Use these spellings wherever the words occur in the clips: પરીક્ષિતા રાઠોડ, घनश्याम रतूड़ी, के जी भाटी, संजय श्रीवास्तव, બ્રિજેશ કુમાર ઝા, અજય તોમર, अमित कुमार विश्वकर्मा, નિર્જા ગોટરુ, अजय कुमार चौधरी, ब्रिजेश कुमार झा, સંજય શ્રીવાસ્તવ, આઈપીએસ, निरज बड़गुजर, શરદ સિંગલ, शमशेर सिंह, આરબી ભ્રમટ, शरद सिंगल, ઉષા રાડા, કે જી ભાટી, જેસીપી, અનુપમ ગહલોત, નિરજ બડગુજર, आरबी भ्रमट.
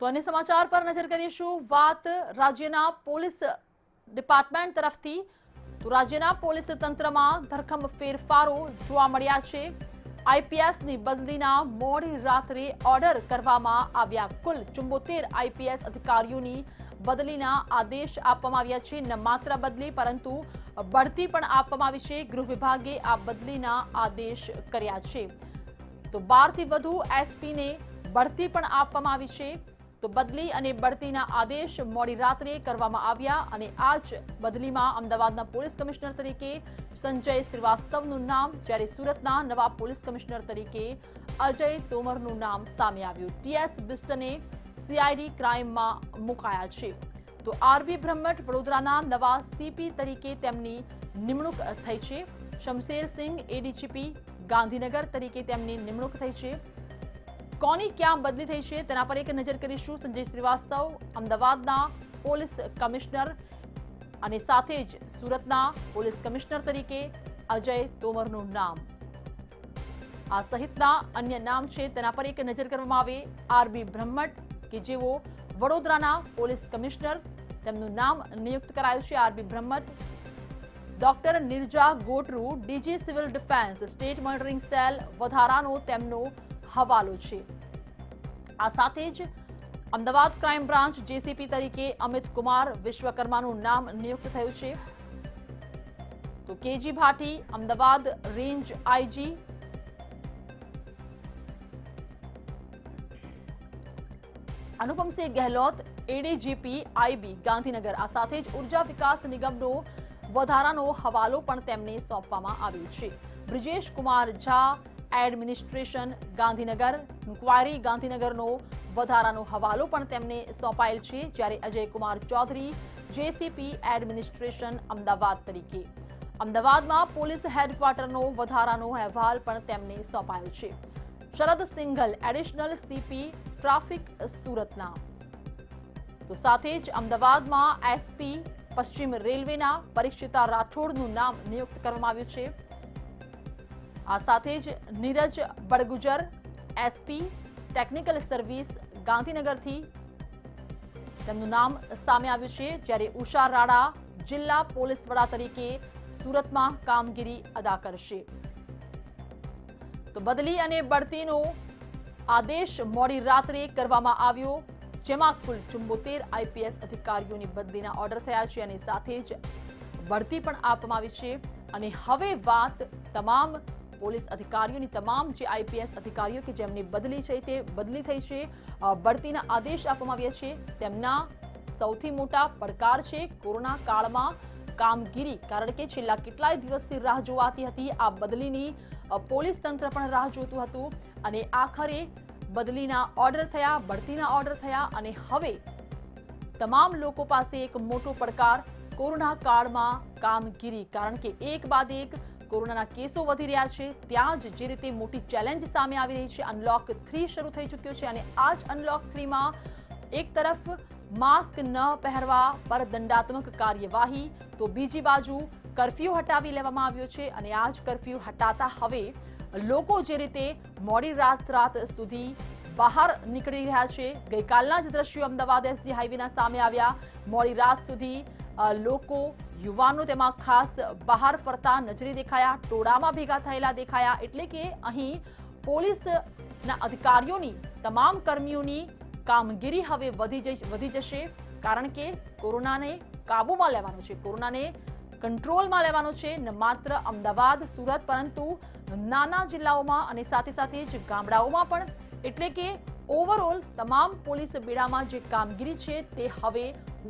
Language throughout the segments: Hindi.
તો અન્ય સમાચાર પર નજર કરીશું. વાત રાજ્યના પોલીસ ડિપાર્ટમેન્ટ તરફથી. તો રાજ્યના પોલીસ તંત્રમાં ધરખમ ફેરફારો જોવા મળ્યા છે. આઈપીએસની બદલીના મોડી રાત્રે ઓર્ડર કરવામાં આવ્યા. કુલ 74 આઈપીએસ અધિકારીઓની બદલીના આદેશ આપવામાં આવ્યા છે. ન માત્ર બદલી પરંતુ बढ़ती पण आपवामां आवी छे. गृह विभागे आ बदलीना आदेश कर्या छे. तो 12 थी वधु एसपी ने बढ़ती पण आपवामां आवी छे. तो बदली अने बढ़तीना आदेश मोडी रात्रे करवामां आव्या अने आज बदलीमां अमदावादना पोलीस कमिश्नर तरीके संजय श्रीवास्तवनुं नाम ज्यारे सूरतना नवा पोलीस कमिश्नर तरीके अजय तोमरनुं नाम सामे आव्युं. टीएस बिस्टने सीआईडी क्राइममां मुकाया छे. तो आरबी भ्रमट वडोदराना नवा सीपी तरीके तेमनी निमणूक थई छे. शमशेर सिंह एडीजीपी गांधीनगर तरीके तेमनी निमणूक थई छे. कोनी क्या बदली थई छे तेना पर एक नजर करीशुं. संजय श्रीवास्तव अमदावादना पोलीस कमिश्नर अने साथे ज सूरतना पोलीस कमिश्नर तरीके अजय तोमरनुं नाम आ सहितना अन्य नाम छे. तेना पर एक नजर करवामां आवे. आरबी भ्रमट के जेओ वडोदराना पोलीस कमिश्नर તેમનું નામ નિયુક્ત કરાયું છે. આરબી ભ્રમટ doctor નિર્જા ગોટરુ DG civil defence state monitoring cell વધારાનો તેમનો હવાલો છે. આ સાથે જ અમદાવાદ ક્રાઇમ બ્રાન્ચ જેસીપી તરીકે અમિત કુમાર વિશ્વકર્માનું નામ નિયુક્ત થયું છે. તો કે જી ભાટી Ahmedabad range IG Anupam Gehlot ADGP IB Gandhinagar आ साथे ज ऊर्जा विकास निगमनो वधारानो हवालो पण तेमने सौंपवामां आव्यो छे. ब्रिजेश कुमार झा एडमिनिस्ट्रेशन गांधीनगर इंक्वायरी गांधीनगरनो वधारानो हवालो पण तेमने सौंपायेल छे. ज्यारे अजय कुमार चौधरी जेसीपी एडमिनिस्ट्रेशन अमदावाद तरीके अमदावादमां पोलीस हेडक्वार्टरनो वधारानो अहवाल पण तेमने सौंपायो छे. शरद सिंगल additional CP traffic सूरतना. तो साथे ज अमदावादमां एसपी पश्चिम रेलवेना परीक्षिता राठोड़नुं नाम नियुक्त करवामां आव्युं छे. आ साथे ज निरज बड़गुजर SP technical service गांधीनगरथी तेमनुं नाम सामे आव्युं छे. ज्यारे उषा राडा जिल्ला पोलीस वडा तरीके सूरतमां कामगीरी अदा करशे. तो बदली अने बढ़तीनो आदेश मोडी रात्रे करवामां आव्यो. जेमां कुल 74 आईपीएस अधिकारीओनी बदलीना ऑर्डर थया छे अने साथे ज बढ़ती पण आपवामां आवी छे. अने हवे वात तमाम पोलीस अधिकारीओनी तमाम जे आईपीएस अधिकारीओ के जेमनी बदली छे ते बदली थई छे. बढ़तीना आदेश आपवामां आव्या छे. तेमना सौथी मोटो પડકાર छे कोरोना काळमां कामगीरी. कारण के छेल्ला કેટલાય દિવસથી રાહ જોવાતી હતી આ બદલીની. પોલીસ તંત્ર પણ રાહ જોતું હતું અને આખરે બદલીના ઓર્ડર થયા, ભરતીના ઓર્ડર થયા અને હવે તમામ લોકો પાસે એક મોટો પડકાર કોરોના કાળમાં કામગીરી. કારણ કે એક બાદ એક કોરોનાના કેસો વધી રહ્યા છે. ત્યાં જ જે રીતે મોટી ચેલેન્જ સામે આવી રહી છે. અનલોક 3 શરૂ થઈ ચૂક્યો છે અને આજ અનલોક 3 માં એક તરફ मास्क न पहरवा पर दंडात्मक कार्यवाही तो बीजी बाजू कर्फ्यू हटावी लेवामां आव्यो छे. अने आज कर्फ्यू हटाता हवे लोको जे रीते मोडी रात सुधी बहार निकळी रह्या छे. गईकालना ज दृश्यो अमदावाद एसजी हाईवेना सामे आव्या. मोडी रात सुधी लोको युवानो तेमां खास बहार फरता नजरी देखाया, टोळामां भेगा थयेला देखाया. एटले के अहीं पोलीसना अधिकारीओनी तमाम कर्मीओनी कामगीरी हवे वधी जशे. कारण के कोरोनाने काबूमां लेवानो छे, कोरोनाने कंट्रोलमां लेवानो छे. न मात्र अमदावाद सूरत परंतु नाना जिल्लाओमां अने साथे साथे ज गामडाओमां पण. एटले के ओवरऑल तमाम पोलीस बेड़ामां जे कामगीरी छे ते हवे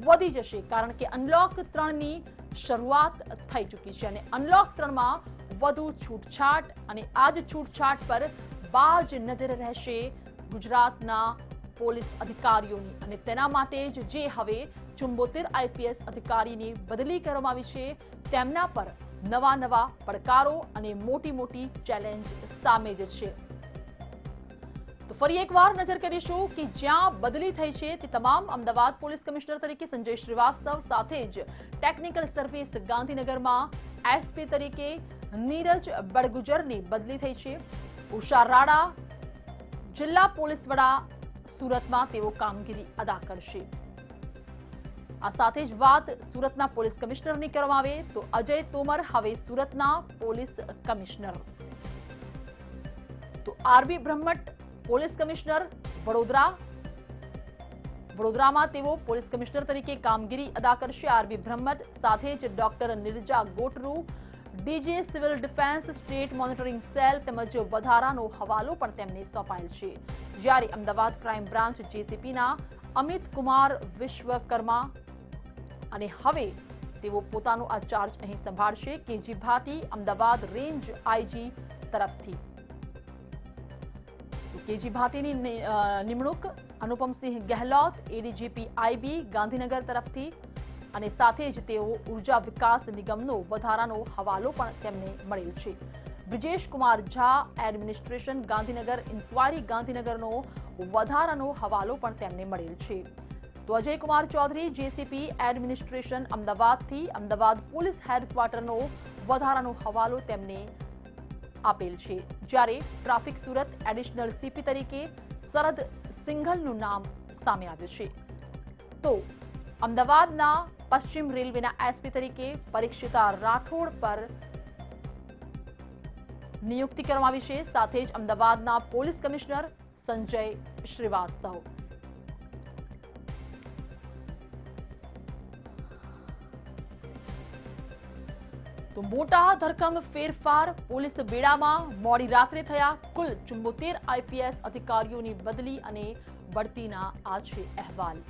वधी जशे. कारण के अनलॉक 3 नी शरूआत थई चूकी छे अने अनलॉक 3 मां वधु छूटछाट अने आज छूटछाट पर बाज नजर रहेशे गुजरातना પોલીસ અધિકારીઓની. અને તેના માટે જે હવે 74 આઈપીએસ અધિકારીની બદલી કરવામાં આવી છે તેમના પર નવા નવા પડકારો અને મોટી મોટી ચેલેન્જ સામે જ છે. તો ફરી એકવાર નજર કરીશું કે જ્યાં બદલી થઈ છે તે તમામ અમદાવાદ પોલીસ કમિશનર તરીકે સંજય શ્રીવાસ્તવ સાથે જ ટેકનિકલ સર્વિસ ગાંધીનગરમાં એસપી તરીકે નીરજ બળગુજરની બદલી થઈ છે. ઉષા રાડા જિલ્લા પોલીસ વડા સુરતમાં તેઓ કામગીરી અદા કરશે। આ સાથે જ વાત સુરતના પોલીસ કમિશનરની કરવામાં આવે તો અજય તોમર હવે સુરતના પોલીસ કમિશનર, તો આરબી ભ્રમટ પોલીસ કમિશનર વડોદરામાં તેઓ પોલીસ કમિશનર તરીકે કામગીરી અદા કરશે। આરબી ભ્રમટ સાથે જ doctor Neerja Gotru DG civil defence state monitoring cell तमज वधारानो हवालो पण तेमने सौंपायल छे। ज्यारे अमदावाद क्राइम ब्रांच जेसीपी ना अमित कुमार विश्वकर्मा अने हवे तेवो पोतानो आ चार्ज अहीं संभाळशे। के जी भाटी Ahmedabad range IG तरफथी के जी भाटीनी निमणूक अनुपम गहलोत एडीजीपी आईबी गांधीनगर तरफथी અને સાથે જ તેઓ ઊર્જા વિકાસ નિગમનો વધારાનો હવાલો પણ તેમને મળેલ છે। બ્રિજેશ કુમાર ઝા એડમિનિસ્ટ્રેશન ગાંધીનગર ઇન્ક્વાયરી ગાંધીનગરનો વધારાનો હવાલો પણ તેમને મળેલ છે। તો અજય કુમાર ચૌધરી જેસીપી એડમિનિસ્ટ્રેશન અમદાવાદથી અમદાવાદ પોલીસ હેડક્વાર્ટરનો વધારાનો હવાલો તેમને આપેલ છે। જ્યારે ટ્રાફિક સુરત એડિશનલ સીપી તરીકે શરદ સિંગલનું નામ સામે આવ્યું છે। તો અમદાવાદના पश्चिम रेलवे ना एसपी तरीके परीक्षिता राठोड़ पर नियुक्ति करवामां आवी छे। साथे ज अमदावाद ना पोलीस कमिश्नर संजय श्रीवास्तव तो मोटा धरकम फेरफार पोलीस बेड़ामां मोडी रात्रे थया। कुल 74 आईपीएस अधिकारीओनी बदली अने बढ़तीना आ छे अहेवाल।